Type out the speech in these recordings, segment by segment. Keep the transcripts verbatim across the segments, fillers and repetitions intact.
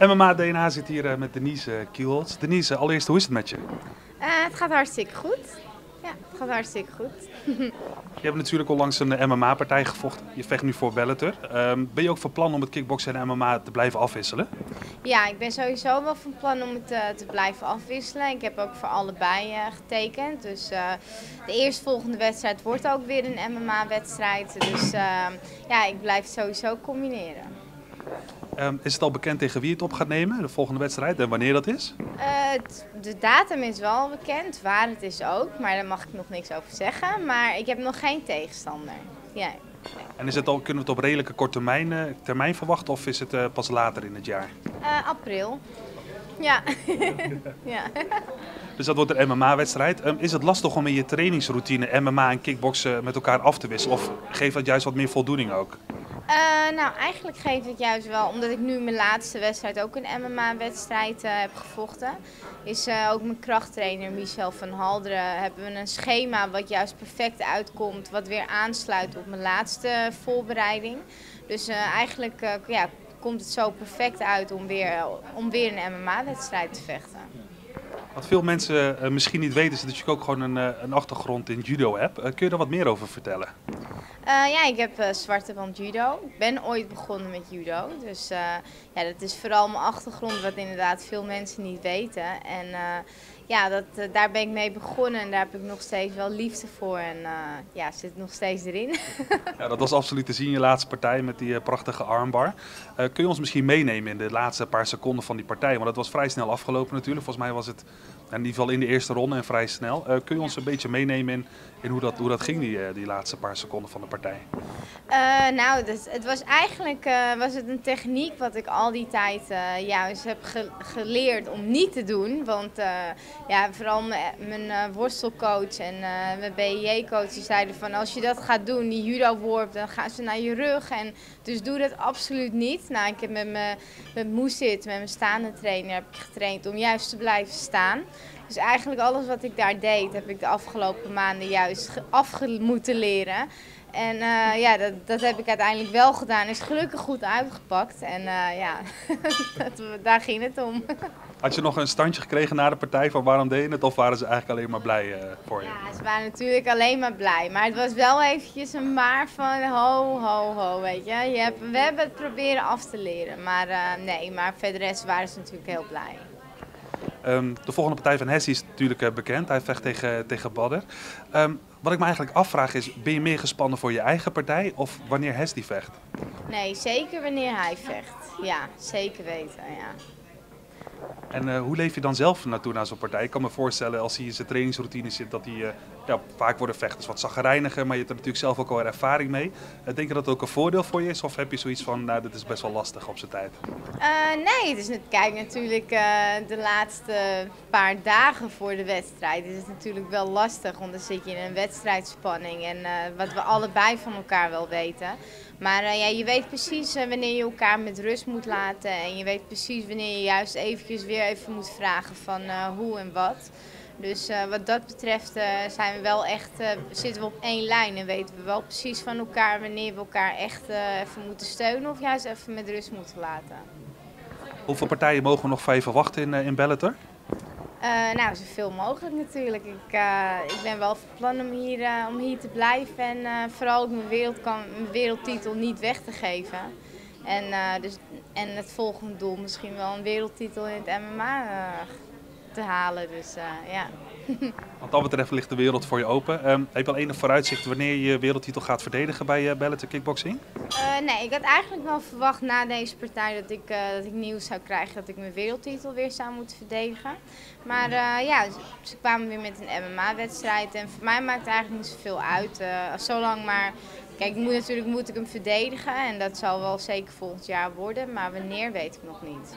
M M A D N A zit hier uh, met Denise uh, Kielholtz. Denise, uh, allereerst, hoe is het met je? Uh, het gaat hartstikke goed. Ja, het gaat hartstikke goed. Je hebt natuurlijk onlangs een M M A-partij gevochten. Je vecht nu voor Bellator. Um, ben je ook van plan om het kickboksen en M M A te blijven afwisselen? Ja, ik ben sowieso wel van plan om het uh, te blijven afwisselen. Ik heb ook voor allebei uh, getekend. Dus uh, de eerstvolgende wedstrijd wordt ook weer een M M A-wedstrijd. Dus uh, ja, ik blijf het sowieso combineren. Um, is het al bekend tegen wie het op gaat nemen, de volgende wedstrijd, en wanneer dat is? Uh, de datum is wel bekend, waar het is ook, maar daar mag ik nog niks over zeggen. Maar ik heb nog geen tegenstander. Ja. Nee. En is het al, kunnen we het op redelijke korte termijn, uh, termijn verwachten, of is het uh, pas later in het jaar? Uh, april. Ja. Ja. Dus dat wordt een M M A-wedstrijd. Um, is het lastig om in je trainingsroutine M M A en kickboksen met elkaar af te wisselen? Of geeft dat juist wat meer voldoening ook? Uh, nou, eigenlijk geeft het juist wel, omdat ik nu mijn laatste wedstrijd ook een M M A-wedstrijd uh, heb gevochten. Is uh, ook mijn krachttrainer Michel van Halderen, hebben we een schema wat juist perfect uitkomt, wat weer aansluit op mijn laatste voorbereiding. Dus uh, eigenlijk uh, ja, komt het zo perfect uit om weer, om weer een M M A-wedstrijd te vechten. Wat veel mensen uh, misschien niet weten is dat je ook gewoon een, een achtergrond in judo hebt. Uh, kun je daar wat meer over vertellen? Uh, ja, ik heb uh, zwarte band judo. Ik ben ooit begonnen met judo. Dus uh, ja, dat is vooral mijn achtergrond, wat inderdaad veel mensen niet weten. En uh, ja, dat, uh, daar ben ik mee begonnen en daar heb ik nog steeds wel liefde voor. En uh, ja, zit nog steeds erin. Ja, dat was absoluut te zien, je laatste partij met die uh, prachtige armbar. Uh, kun je ons misschien meenemen in de laatste paar seconden van die partij? Want dat was vrij snel afgelopen natuurlijk. Volgens mij was het in ieder geval in de eerste ronde en vrij snel. Uh, kun je ons een beetje meenemen in, in hoe, dat, hoe dat ging, die, uh, die laatste paar seconden van de partij? Uh, nou, dus, het was eigenlijk uh, was het een techniek wat ik al die tijd uh, juist heb ge geleerd om niet te doen. Want uh, ja, vooral mijn uh, worstelcoach en uh, mijn B I J-coach zeiden van als je dat gaat doen, die judo-worp, dan gaan ze naar je rug. En, dus doe dat absoluut niet. Nou, ik heb met mijn met Moesit, met mijn staande trainer, heb ik getraind om juist te blijven staan. Dus eigenlijk alles wat ik daar deed, heb ik de afgelopen maanden juist af moeten leren. En uh, ja, dat, dat heb ik uiteindelijk wel gedaan. Is gelukkig goed uitgepakt. En uh, ja, daar ging het om. Had je nog een standje gekregen na de partij van waarom deed je het? Of waren ze eigenlijk alleen maar blij uh, voor je? Ja, ze waren natuurlijk alleen maar blij. Maar het was wel eventjes een maar van ho, ho, ho, weet je. je hebt, we hebben het proberen af te leren. Maar uh, nee, maar verder rest waren ze natuurlijk heel blij. Um, de volgende partij van Hesdy is natuurlijk uh, bekend. Hij vecht tegen, tegen Bader. Um, wat ik me eigenlijk afvraag is, ben je meer gespannen voor je eigen partij of wanneer Hesdy vecht? Nee, zeker wanneer hij vecht. Ja, zeker weten. Ja. En uh, hoe leef je dan zelf naartoe naar zo'n partij? Ik kan me voorstellen als hij in zijn trainingsroutine zit dat hij uh, ja, vaak worden vechters wat chagrijniger, maar je hebt er natuurlijk zelf ook al ervaring mee. Uh, denk je dat het ook een voordeel voor je is of heb je zoiets van, nou dit is best wel lastig op zijn tijd? Uh, nee, dus kijk natuurlijk uh, de laatste paar dagen voor de wedstrijd is het natuurlijk wel lastig, want dan zit je in een wedstrijdspanning en uh, wat we allebei van elkaar wel weten. Maar uh, ja, je weet precies uh, wanneer je elkaar met rust moet laten en je weet precies wanneer je juist eventjes weer even moet vragen van uh, hoe en wat. Dus uh, wat dat betreft uh, zijn we wel echt, uh, zitten we op één lijn en weten we wel precies van elkaar wanneer we elkaar echt uh, even moeten steunen of juist even met rust moeten laten. Hoeveel partijen mogen we nog van je verwachten in, uh, in Bellator? Uh, nou, zoveel mogelijk natuurlijk. Ik, uh, ik ben wel van plan om hier, uh, om hier te blijven en uh, vooral ook mijn, wereld kan, mijn wereldtitel niet weg te geven. En, uh, dus, en het volgende doel misschien wel een wereldtitel in het M M A uh, te halen. Dus, uh, ja. Wat dat betreft ligt de wereld voor je open. Um, heb je al enig vooruitzicht wanneer je je wereldtitel gaat verdedigen bij uh, Bellator Kickboxing? Uh, nee, ik had eigenlijk wel verwacht na deze partij dat ik, uh, dat ik nieuws zou krijgen dat ik mijn wereldtitel weer zou moeten verdedigen. Maar uh, ja, ze kwamen weer met een M M A-wedstrijd en voor mij maakt het eigenlijk niet zoveel uit. Uh, zolang maar, kijk, moet, natuurlijk moet ik hem verdedigen en dat zal wel zeker volgend jaar worden, maar wanneer weet ik nog niet.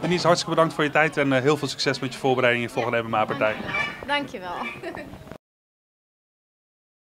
Denise, hartstikke bedankt voor je tijd en heel veel succes met je voorbereiding in de volgende M M A-partij. Dankjewel.